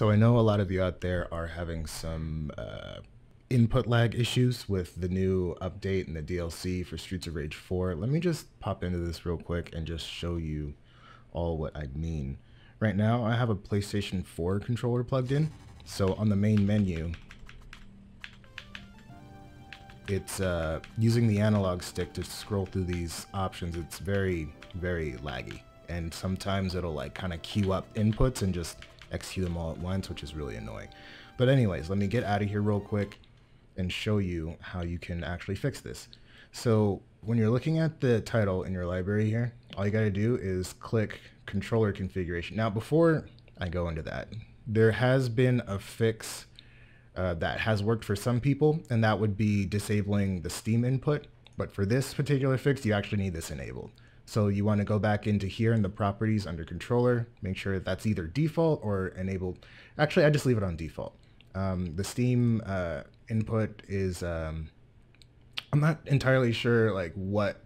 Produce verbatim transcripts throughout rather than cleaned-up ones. So I know a lot of you out there are having some uh, input lag issues with the new update and the D L C for Streets of Rage four. Let me just pop into this real quick and just show you all what I mean. Right now I have a PlayStation four controller plugged in. So on the main menu, it's uh, using the analog stick to scroll through these options. It's very, very laggy. And sometimes it'll like kind of queue up inputs and just execute them all at once, which is really annoying. But anyways, let me get out of here real quick and show you how you can actually fix this. So when you're looking at the title in your library here, all you gotta do is click controller configuration. Now, before I go into that, there has been a fix uh, that has worked for some people, and that would be disabling the Steam input. But for this particular fix, you actually need this enabled. So you want to go back into here in the properties under controller, make sure that's either default or enabled. Actually, I just leave it on default. Um, the Steam uh, input is, um, I'm not entirely sure like what,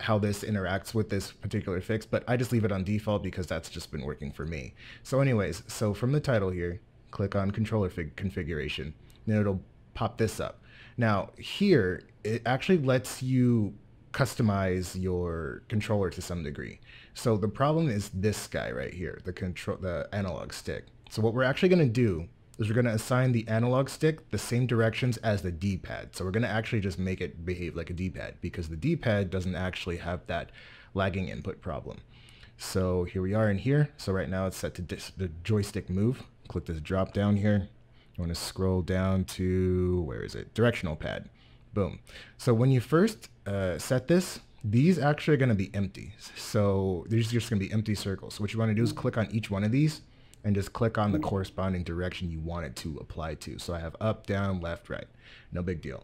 how this interacts with this particular fix, but I just leave it on default because that's just been working for me. So anyways, so from the title here, click on controller fig configuration, then it'll pop this up. Now here, it actually lets you customize your controller to some degree. So the problem is this guy right here, the control, the analog stick. So what we're actually going to do is we're going to assign the analog stick the same directions as the D-pad. So we're going to actually just make it behave like a D-pad because the D-pad doesn't actually have that lagging input problem. So here we are in here. So right now it's set to the joystick move. Click this drop down here. You want to scroll down to, where is it? Directional pad. Boom. So when you first uh, set this, these actually are going to be empty. So there's just going to be empty circles. So what you want to do is click on each one of these and just click on the corresponding direction you want it to apply to. So I have up, down, left, right. No big deal.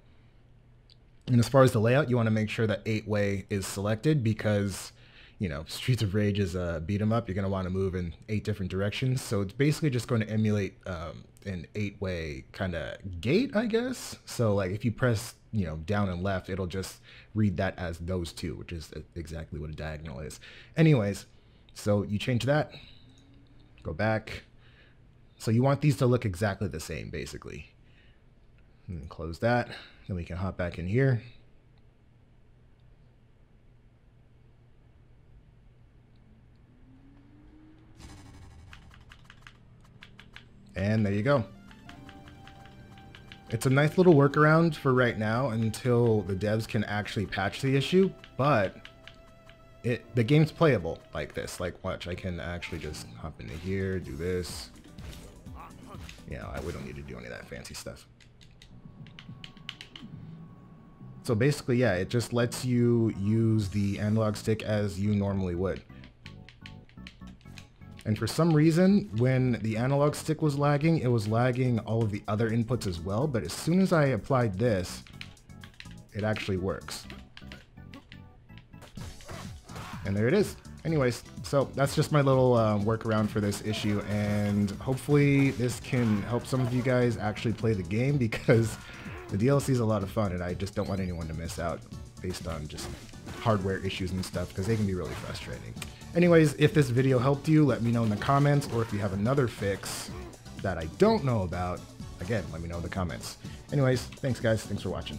And as far as the layout, you want to make sure that eight way is selected because, you know, Streets of Rage is a beat 'em up. You're going to want to move in eight different directions. So it's basically just going to emulate um, an eight way kind of gate, I guess. So like if you press, you know, down and left, it'll just read that as those two, which is exactly what a diagonal is. Anyways, so you change that, go back. So you want these to look exactly the same, basically. And then close that. Then we can hop back in here. And there you go. It's a nice little workaround for right now until the devs can actually patch the issue, but it the game's playable like this. Like, watch, I can actually just hop into here, do this. You know, I, we don't need to do any of that fancy stuff. So basically, yeah, it just lets you use the analog stick as you normally would. And for some reason, when the analog stick was lagging, it was lagging all of the other inputs as well. But as soon as I applied this, it actually works. And there it is. Anyways, so that's just my little uh, workaround for this issue. And hopefully this can help some of you guys actually play the game because the D L C is a lot of fun and I just don't want anyone to miss out based on just hardware issues and stuff because they can be really frustrating. Anyways, if this video helped you, let me know in the comments, or if you have another fix that I don't know about, again, let me know in the comments. Anyways, thanks guys, thanks for watching.